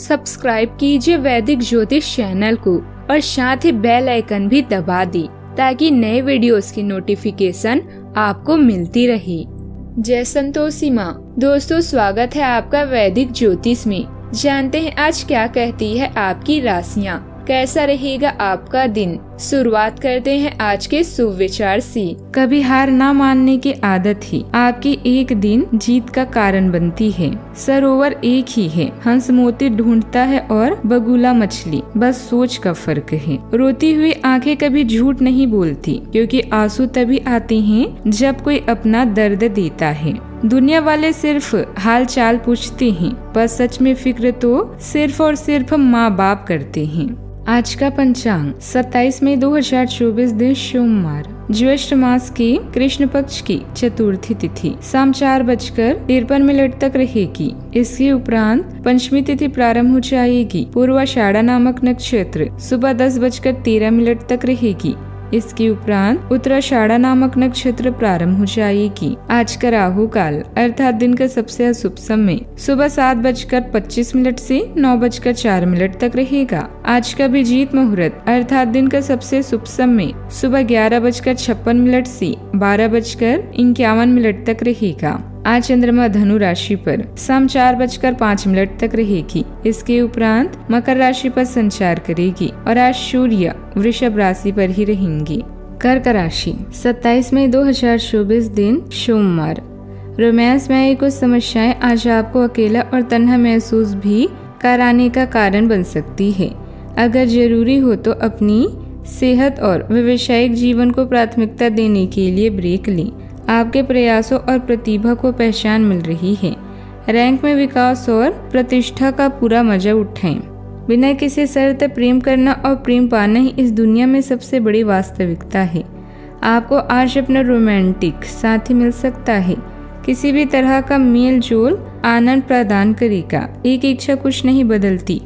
Subscribe कीजिए वैदिक ज्योतिष चैनल को और साथ ही बेल आइकन भी दबा दी ताकि नए वीडियोस की नोटिफिकेशन आपको मिलती रहे। जय संतोषी माँ। दोस्तों, स्वागत है आपका वैदिक ज्योतिष में। जानते हैं आज क्या कहती है आपकी राशियाँ, कैसा रहेगा आपका दिन। शुरुआत करते हैं आज के सुविचार से। कभी हार ना मानने की आदत ही आपकी एक दिन जीत का कारण बनती है। सरोवर एक ही है, हंस मोती ढूंढता है और बगुला मछली, बस सोच का फर्क है। रोती हुई आंखें कभी झूठ नहीं बोलती, क्योंकि आंसू तभी आते हैं जब कोई अपना दर्द देता है। दुनिया वाले सिर्फ हाल चाल पूछते हैं, पर सच में फिक्र तो सिर्फ और सिर्फ माँ बाप करते हैं। आज का पंचांग 27 मई 2024 दिन सोमवार, ज्येष्ठ मास के कृष्ण पक्ष की चतुर्थी तिथि शाम 4:53 तक रहेगी। इसके उपरांत पंचमी तिथि प्रारंभ हो जाएगी। पूर्वाषाढ़ा नामक नक्षत्र सुबह 10:13 तक रहेगी। इसके उपरांत उत्तराषाढ़ा नामक नक्षत्र प्रारंभ हो जाएगी। आज का राहु काल अर्थात दिन का सबसे अशुभ समय सुबह 7:25 से 9:04 तक रहेगा। आज का अभिजीत मुहूर्त अर्थात दिन का सबसे शुभ समय सुबह 11:56 से 12:51 तक रहेगा। आज चंद्रमा धनु राशि पर शाम 4:05 तक रहेगी। इसके उपरांत मकर राशि पर संचार करेगी और आज सूर्य वृषभ राशि पर ही रहेंगी। कर्क राशि 27 मई 2024 दिन सोमवार। रोमांस में कुछ समस्याएं आज आपको अकेला और तन्हा महसूस भी कराने का कारण बन सकती है। अगर जरूरी हो तो अपनी सेहत और व्यवसायिक जीवन को प्राथमिकता देने के लिए ब्रेक लें। आपके प्रयासों और प्रतिभा को पहचान मिल रही है। रैंक में विकास और प्रतिष्ठा का पूरा मजा उठाएं। बिना किसी शर्त प्रेम करना और प्रेम पाना ही इस दुनिया में सबसे बड़ी वास्तविकता है। आपको आज अपना रोमांटिक साथी मिल सकता है। किसी भी तरह का मेल जोल आनंद प्रदान करेगा। एक इच्छा कुछ नहीं बदलती,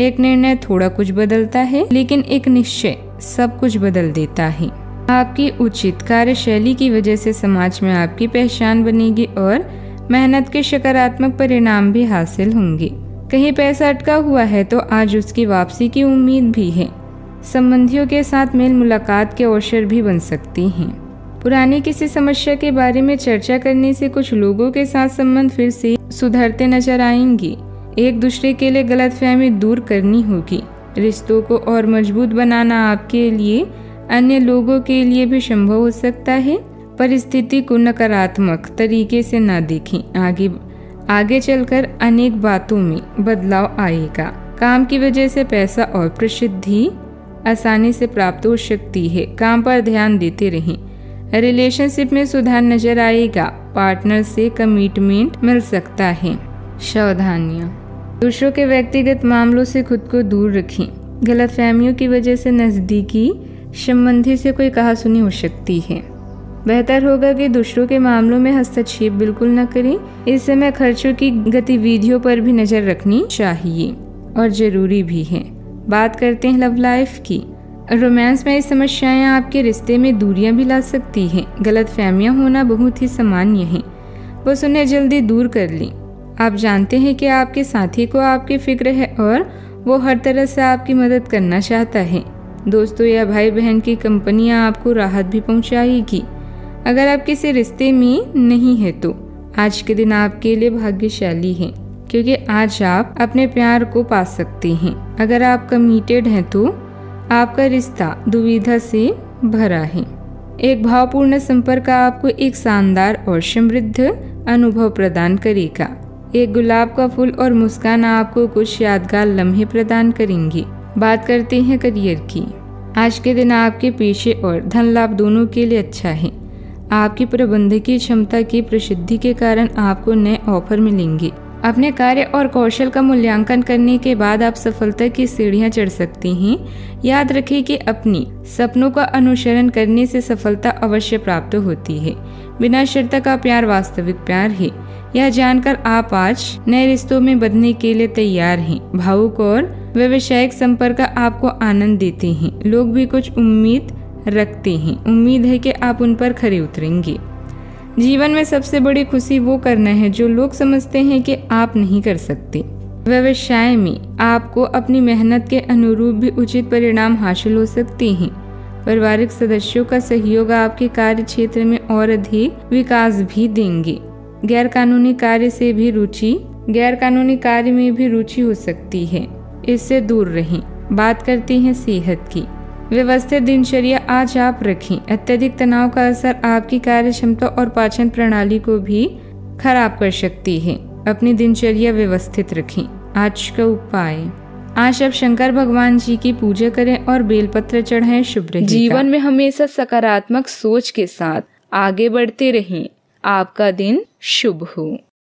एक निर्णय थोड़ा कुछ बदलता है, लेकिन एक निश्चय सब कुछ बदल देता है। आपकी उचित कार्यशैली की वजह से समाज में आपकी पहचान बनेगी और मेहनत के सकारात्मक परिणाम भी हासिल होंगे। कहीं पैसा अटका हुआ है तो आज उसकी वापसी की उम्मीद भी है। संबंधियों के साथ मेल मुलाकात के अवसर भी बन सकती हैं। पुरानी किसी समस्या के बारे में चर्चा करने से कुछ लोगों के साथ संबंध फिर से सुधरते नजर आएंगे। एक दूसरे के लिए गलतफहमी दूर करनी होगी। रिश्तों को और मजबूत बनाना आपके लिए अन्य लोगों के लिए भी संभव हो सकता है। परिस्थिति को नकारात्मक तरीके से ना देखें, आगे चलकर अनेक बातों में बदलाव आएगा। काम की वजह से पैसा और प्रसिद्धि आसानी से प्राप्त हो सकती है। काम पर ध्यान देते रहें। रिलेशनशिप में सुधार नजर आएगा। पार्टनर से कमिटमेंट मिल सकता है। सावधानियां, दूसरों के व्यक्तिगत मामलों से खुद को दूर रखें। गलतफहमियों की वजह से नजदीकी संबंधी से कोई कहासुनी हो सकती है। बेहतर होगा कि दूसरों के मामलों में हस्तक्षेप बिल्कुल न करें। इस समय खर्चों की गतिविधियों पर भी नजर रखनी चाहिए और जरूरी भी है। बात करते हैं लव लाइफ की। रोमांस में समस्याएं आपके रिश्ते में दूरियां भी ला सकती हैं। गलतफहमियां होना बहुत ही सामान्य है, बस उन्हें जल्दी दूर कर लें। आप जानते हैं कि आपके साथी को आपकी फिक्र है और वो हर तरह से आपकी मदद करना चाहता है। दोस्तों या भाई बहन की कंपनियां आपको राहत भी पहुंचाएगी। अगर आप किसी रिश्ते में नहीं है तो आज के दिन आपके लिए भाग्यशाली है, क्योंकि आज आप अपने प्यार को पा सकते हैं। अगर आप कमिटेड हैं तो आपका रिश्ता दुविधा से भरा है। एक भावपूर्ण संपर्क आपको एक शानदार और समृद्ध अनुभव प्रदान करेगा। एक गुलाब का फूल और मुस्कान आपको कुछ यादगार लम्हे प्रदान करेंगे। बात करते हैं करियर की। आज के दिन आपके पेशे और धन लाभ दोनों के लिए अच्छा है। आपकी प्रबंधकीय क्षमता की प्रसिद्धि के कारण आपको नए ऑफर मिलेंगे। अपने कार्य और कौशल का मूल्यांकन करने के बाद आप सफलता की सीढ़ियां चढ़ सकती हैं। याद रखें कि अपनी सपनों का अनुसरण करने से सफलता अवश्य प्राप्त होती है। बिना शर्त का प्यार वास्तविक प्यार है। यह जानकर आप आज नए रिश्तों में बदलने के लिए तैयार हैं। भावुक और व्यवसायिक संपर्क आपको आनंद देते हैं। लोग भी कुछ उम्मीद रखते हैं। उम्मीद है कि आप उन पर खरे उतरेंगे। जीवन में सबसे बड़ी खुशी वो करना है जो लोग समझते हैं कि आप नहीं कर सकते। व्यवसाय में आपको अपनी मेहनत के अनुरूप भी उचित परिणाम हासिल हो सकते हैं। पारिवारिक सदस्यों का सहयोग आपके कार्य क्षेत्र में और अधिक विकास भी देंगे। गैरकानूनी कार्य से भी रुचि हो सकती है, इससे दूर रहें। बात करते हैं सेहत की। व्यवस्थित दिनचर्या आज आप रखें। अत्यधिक तनाव का असर आपकी कार्य क्षमता और पाचन प्रणाली को भी खराब कर सकती है। अपनी दिनचर्या व्यवस्थित रखें। आज का उपाय, आज आप शंकर भगवान जी की पूजा करें और बेलपत्र चढ़ाएं। शुभ रहेगा। जीवन में हमेशा सकारात्मक सोच के साथ आगे बढ़ते रहें। आपका दिन शुभ हो।